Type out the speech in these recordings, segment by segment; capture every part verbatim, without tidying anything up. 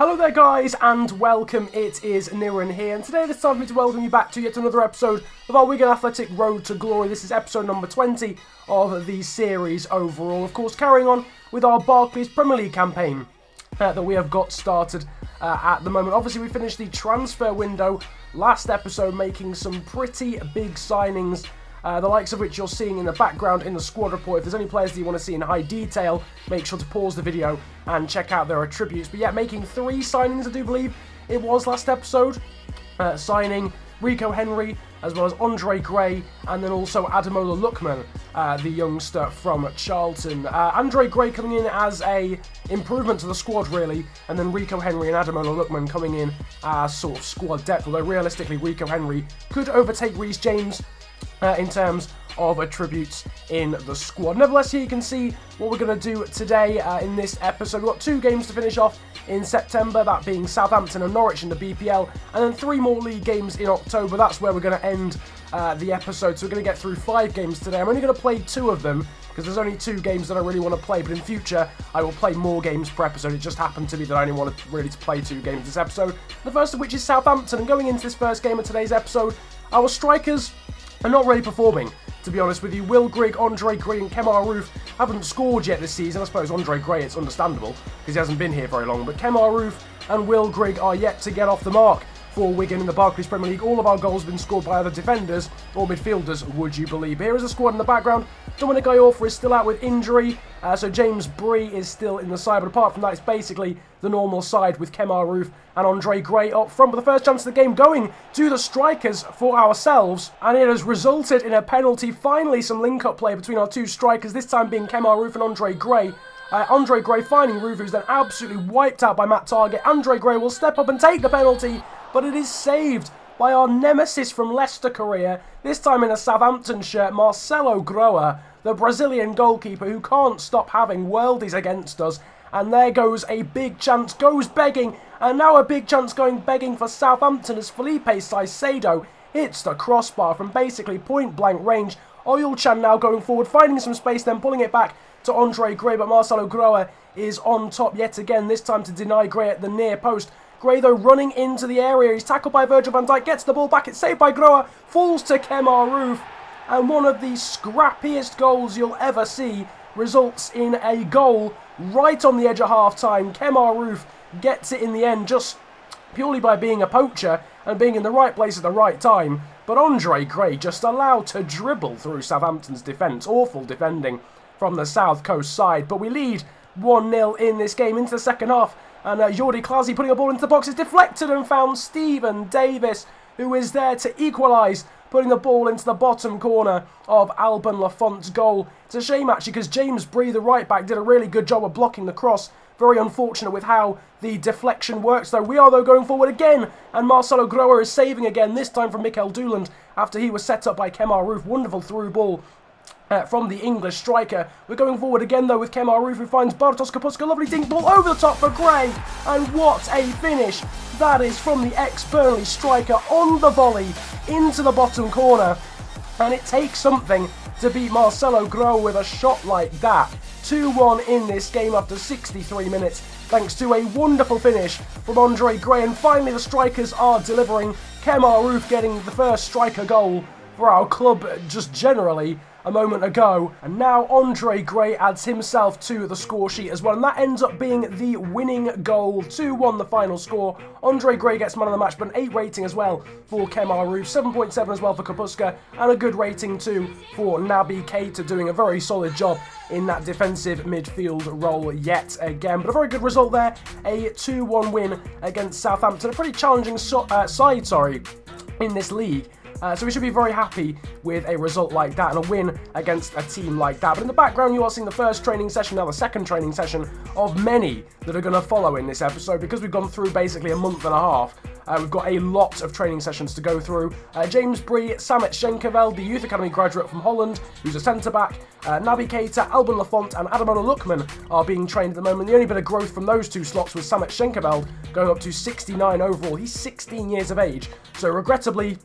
Hello there guys and welcome, it is Niran here, and today it is time for me to welcome you back to yet another episode of our Wigan Athletic Road to Glory. This is episode number twenty of the series overall, of course carrying on with our Barclays Premier League campaign uh, that we have got started uh, at the moment. Obviously we finished the transfer window last episode making some pretty big signings, Uh, the likes of which you're seeing in the background in the squad report. If there's any players that you want to see in high detail, make sure to pause the video and check out their attributes. But yeah, making three signings, I do believe it was last episode, uh, signing Rico Henry, as well as Andre Gray, and then also Ademola Lookman, uh, the youngster from Charlton. Uh, Andre Gray coming in as a improvement to the squad, really, and then Rico Henry and Ademola Lookman coming in as sort of squad depth, although realistically Rico Henry could overtake Reese James Uh, in terms of attributes in the squad. Nevertheless, here you can see what we're going to do today uh, in this episode. We've got two games to finish off in September, that being Southampton and Norwich in the B P L, and then three more league games in October. That's where we're going to end uh, the episode. So we're going to get through five games today. I'm only going to play two of them because there's only two games that I really want to play, but in future I will play more games per episode. It just happened to be that I only wanted really to play two games this episode, the first of which is Southampton. And going into this first game of today's episode, our strikers are not really performing, to be honest with you. Will Grigg, Andre Gray and Kemar Roofe haven't scored yet this season. I suppose Andre Gray, it's understandable because he hasn't been here very long. But Kemar Roofe and Will Grigg are yet to get off the mark for Wigan in the Barclays Premier League. All of our goals have been scored by either defenders or midfielders, would you believe. Here is a squad in the background. Dominic Iorfa is still out with injury, uh, so James Bree is still in the side. But apart from that, it's basically the normal side with Kemar Roofe and Andre Gray up front. But the first chance of the game going to the strikers for ourselves, and it has resulted in a penalty. Finally, some link-up play between our two strikers, this time being Kemar Roofe and Andre Gray. Uh, Andre Gray finding Roofe, who's then absolutely wiped out by Matt Targett. Andre Gray will step up and take the penalty, but it is saved by our nemesis from Leicester career, this time in a Southampton shirt, Marcelo Grohe, the Brazilian goalkeeper who can't stop having worldies against us. And there goes a big chance, goes begging, and now a big chance going begging for Southampton as Felipe Caicedo hits the crossbar from basically point-blank range. Oğuzhan now going forward, finding some space, then pulling it back to Andre Gray, but Marcelo Grohe is on top yet again, this time to deny Gray at the near post. Gray, though, running into the area. He's tackled by Virgil van Dijk, gets the ball back. It's saved by Grohe, falls to Kemar Roofe. And one of the scrappiest goals you'll ever see results in a goal right on the edge of half-time. Kemar Roofe gets it in the end just purely by being a poacher and being in the right place at the right time. But Andre Gray just allowed to dribble through Southampton's defence. Awful defending from the South Coast side. But we lead one nil in this game into the second half. And uh, Jordy Clasie putting a ball into the box is deflected and found Steven Davis, who is there to equalise, putting the ball into the bottom corner of Alban Lafont's goal. It's a shame, actually, because James Bree, the right-back, did a really good job of blocking the cross. Very unfortunate with how the deflection works, though. We are, though, going forward again, and Marcelo Grohe is saving again, this time from Mikkel Duelund, after he was set up by Kemar Roofe. Wonderful through ball Uh, from the English striker. We're going forward again, though, with Kemar Roofe, who finds Bartosz Kapustka. Lovely dink ball over the top for Gray, and what a finish that is from the ex-Burnley striker on the volley into the bottom corner. And it takes something to beat Marcelo Grohe with a shot like that. two one in this game after sixty-three minutes, thanks to a wonderful finish from Andre Gray. And finally, the strikers are delivering. Kemar Roofe getting the first striker goal for our club just generally a moment ago, and now Andre Gray adds himself to the score sheet as well, and that ends up being the winning goal. two one the final score. Andre Gray gets man of the match, but an eight rating as well for Kemar Roofe, seven point seven as well for Kapustka, and a good rating too for Naby Keïta, doing a very solid job in that defensive midfield role yet again. But a very good result there, a two one win against Southampton, a pretty challenging so uh, side sorry, in this league. Uh, so we should be very happy with a result like that and a win against a team like that. But in the background, you are seeing the first training session, now the second training session of many that are going to follow in this episode, because we've gone through basically a month and a half. Uh, we've got a lot of training sessions to go through. Uh, James Bree, Samet Schenkerveld, the Youth Academy graduate from Holland, who's a centre-back. Uh, Naby Keïta, Alban Lafont and Ademola Lookman are being trained at the moment. The only bit of growth from those two slots was Samet Schenkerveld going up to sixty-nine overall. He's sixteen years of age, so regrettably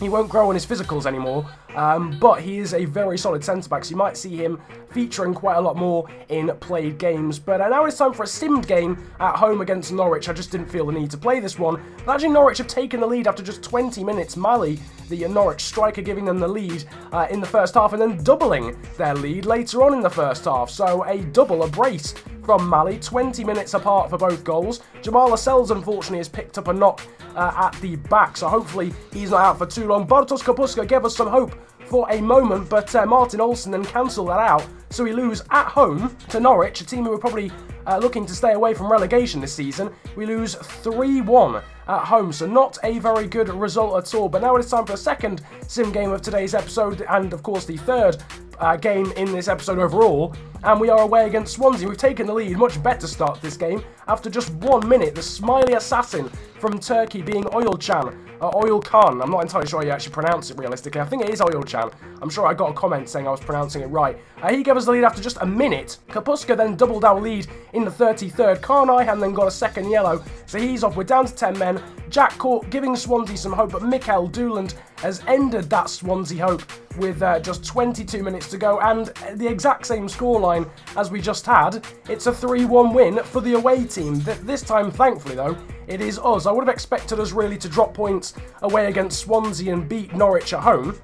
He won't grow on his physicals anymore, um, but he is a very solid centre-back, so you might see him featuring quite a lot more in played games. But uh, now it's time for a simmed game at home against Norwich. I just didn't feel the need to play this one. But actually, Norwich have taken the lead after just twenty minutes. Mali, the Norwich striker, giving them the lead uh, in the first half and then doubling their lead later on in the first half. So a double, a brace from Mali, twenty minutes apart for both goals. Jamaal Lascelles, unfortunately, has picked up a knock uh, at the back, so hopefully he's not out for too long. Bartosz Kapustka gave us some hope for a moment, but uh, Martin Olsson then cancelled that out, so we lose at home to Norwich, a team who were probably uh, looking to stay away from relegation this season. We lose three one at home, so not a very good result at all. But now it's time for the second sim game of today's episode, and of course the third uh, game in this episode overall, and we are away against Swansea. We've taken the lead, much better start this game. After just one minute, the Smiley Assassin from Turkey being Oğuzhan, uh, Oğuzhan, I'm not entirely sure how you actually pronounce it realistically. I think it is Oğuzhan. I'm sure I got a comment saying I was pronouncing it right. Uh, he gave us the lead after just a minute. Kapustka then doubled our lead in the thirty-third. Kaan Ayhan then got a second yellow, so he's off. We're down to ten men. Jack Court giving Swansea some hope, but Mikkel Duelund has ended that Swansea hope with uh, just twenty-two minutes to go, and the exact same scoreline as we just had. It's a three one win for the away team. Th this time, thankfully, though, it is us. I would have expected us really to drop points away against Swansea and beat Norwich at home.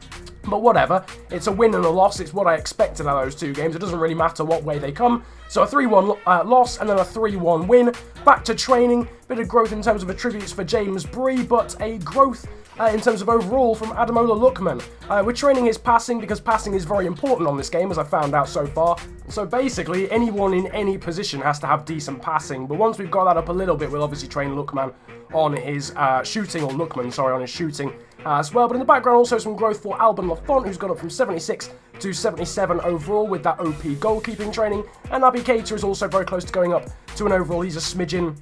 But whatever, it's a win and a loss, it's what I expected out of those two games, it doesn't really matter what way they come. So a three one uh, loss and then a three one win. Back to training, bit of growth in terms of attributes for James Bree, but a growth uh, in terms of overall from Ademola Lookman. Uh, we're training his passing because passing is very important on this game, as I found out so far. So basically, anyone in any position has to have decent passing, but once we've got that up a little bit, we'll obviously train Lookman on his uh, shooting, or Lookman, sorry, on his shooting as well. But in the background, also some growth for Alban Lafont, who's gone up from seventy-six to seventy-seven overall with that O P goalkeeping training. And Naby Keïta is also very close to going up to an overall. He's a smidgen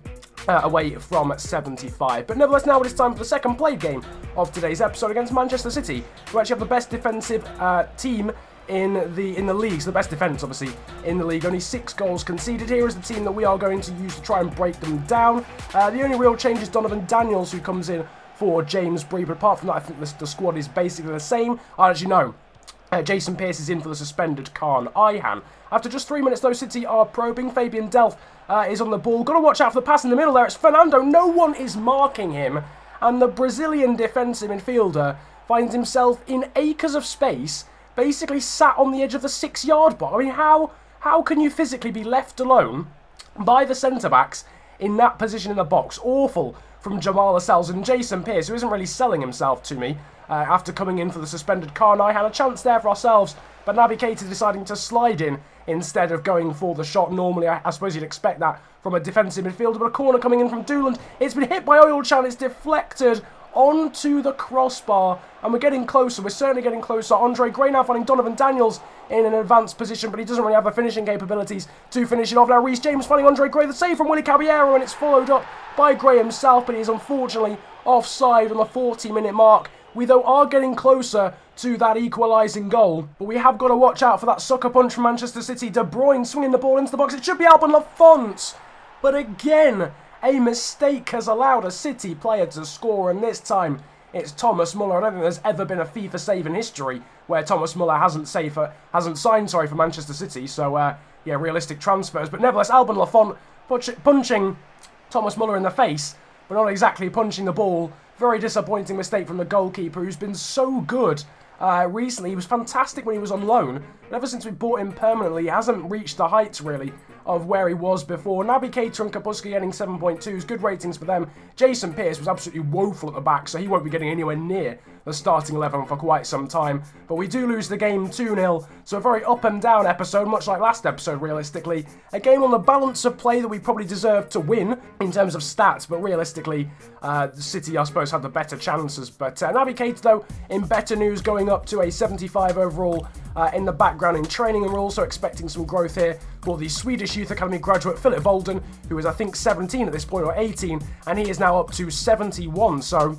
uh, away from seventy-five. But nevertheless, now it is time for the second played game of today's episode against Manchester City, who actually have the best defensive uh, team in the in the league, so the best defence, obviously, in the league. Only six goals conceded. Here is the team that we are going to use to try and break them down. Uh, the only real change is Donovan Daniels, who comes in for James Bree, but apart from that, I think the, the squad is basically the same. I actually know. Uh, Jason Pearce is in for the suspended Kaan Ayhan. After just three minutes, though, City are probing. Fabian Delph uh, is on the ball. Got to watch out for the pass in the middle there. It's Fernando. No one is marking him. And the Brazilian defensive midfielder finds himself in acres of space, basically sat on the edge of the six-yard box. I mean, how, how can you physically be left alone by the centre-backs in that position in the box? Awful from Jamaal Lascelles, and Jason Pearce, who isn't really selling himself to me uh, after coming in for the suspended Kaan Ayhan. Had a chance there for ourselves, but Naby Keïta deciding to slide in instead of going for the shot. Normally, I, I suppose you'd expect that from a defensive midfielder, but a corner coming in from Duelund. It's been hit by Oğuzhan. It's deflected onto the crossbar, and we're getting closer. We're certainly getting closer. Andre Gray now finding Donovan Daniels in an advanced position, but he doesn't really have the finishing capabilities to finish it off. Now Reese James finding Andre Gray, the save from Willy Caballero, and it's followed up by Gray himself, but he is unfortunately offside on the forty minute mark. We, though, are getting closer to that equalising goal, but we have got to watch out for that sucker punch from Manchester City. De Bruyne swinging the ball into the box. It should be Alban Lafont, but again, a mistake has allowed a City player to score, and this time it's Thomas Muller. I don't think there's ever been a FIFA save in history where Thomas Muller hasn't saved for, hasn't signed, sorry, for Manchester City. So, uh, yeah, realistic transfers. But nevertheless, Alban Lafont punching Thomas Muller in the face, but not exactly punching the ball. Very disappointing mistake from the goalkeeper, who's been so good uh, recently. He was fantastic when he was on loan, but ever since we bought him permanently, he hasn't reached the heights, really, of where he was before. Naby Keïta and Kapustka getting seven point twos, good ratings for them. Jason Pearce was absolutely woeful at the back, so he won't be getting anywhere near the starting eleven for quite some time. But we do lose the game two nil, so a very up and down episode, much like last episode, realistically. A game on the balance of play that we probably deserved to win in terms of stats, but realistically, uh, City, I suppose, had the better chances. But uh, Naby Keïta, though, in better news, going up to a seventy-five overall uh, in the background in training, and we're also expecting some growth here for the Swedish Youth Academy graduate Philip Bolden, who is, I think, seventeen at this point, or eighteen, and he is now up to seventy-one, so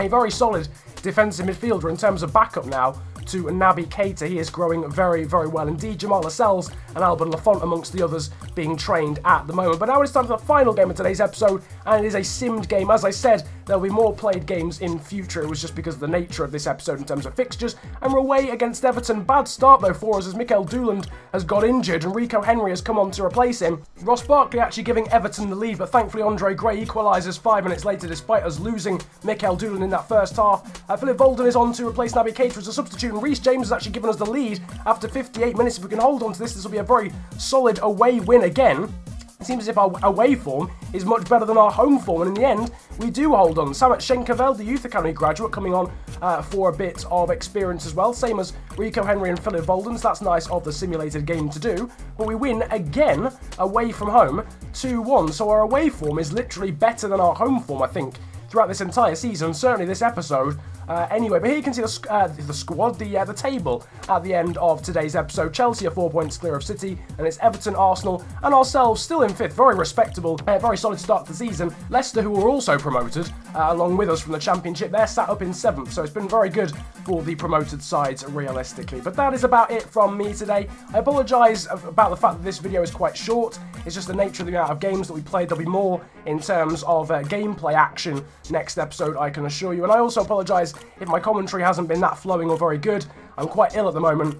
a very solid defensive midfielder in terms of backup now to Naby Keïta. He is growing very, very well indeed. Jamaal Lascelles and Alban Lafont amongst the others being trained at the moment. But now it's time for the final game of today's episode, and it is a simmed game. As I said, there'll be more played games in future. It was just because of the nature of this episode in terms of fixtures. And we're away against Everton. Bad start, though, for us, as Mikkel Duelund has got injured and Rico Henry has come on to replace him. Ross Barkley actually giving Everton the lead, but thankfully Andre Gray equalises five minutes later despite us losing Mikkel Duelund in that first half. Uh, Philip Bolden is on to replace Naby Keïta as a substitute, and Reese James has actually given us the lead after fifty-eight minutes. If we can hold on to this, this will be a very solid away win again. It seems as if our away form is much better than our home form, and in the end, we do hold on. Samet Schenkerveld, the Youth Academy graduate, coming on uh, for a bit of experience as well, same as Rico Henry and Philip Bolden, so that's nice of the simulated game to do. But we win again away from home, two one, so our away form is literally better than our home form, I think, throughout this entire season, certainly this episode. Uh, anyway, but here you can see the, uh, the squad, the uh, the table at the end of today's episode. Chelsea are four points clear of City, and it's Everton, Arsenal, and ourselves still in fifth. Very respectable, uh, very solid start to the season. Leicester, who were also promoted, uh, along with us from the Championship, they're sat up in seventh, so it's been very good for the promoted sides, realistically. But that is about it from me today. I apologise about the fact that this video is quite short. It's just the nature of the amount of games that we played. There'll be more in terms of uh, gameplay action next episode, I can assure you. And I also apologise if my commentary hasn't been that flowing or very good. I'm quite ill at the moment,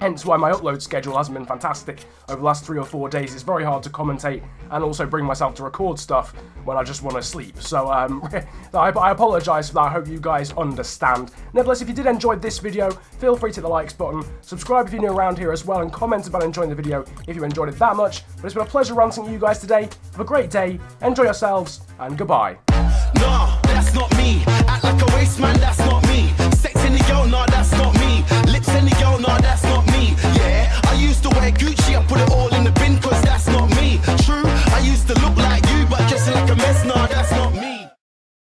hence why my upload schedule hasn't been fantastic over the last three or four days. It's very hard to commentate and also bring myself to record stuff when I just want to sleep. So um, I, I apologise for that. I hope you guys understand. Nevertheless, if you did enjoy this video, feel free to hit the likes button, subscribe if you're new around here as well, and comment about enjoying the video if you enjoyed it that much. But it's been a pleasure ranting with you guys today. Have a great day, enjoy yourselves, and goodbye. No, that's not me. Act like a waste man, that's not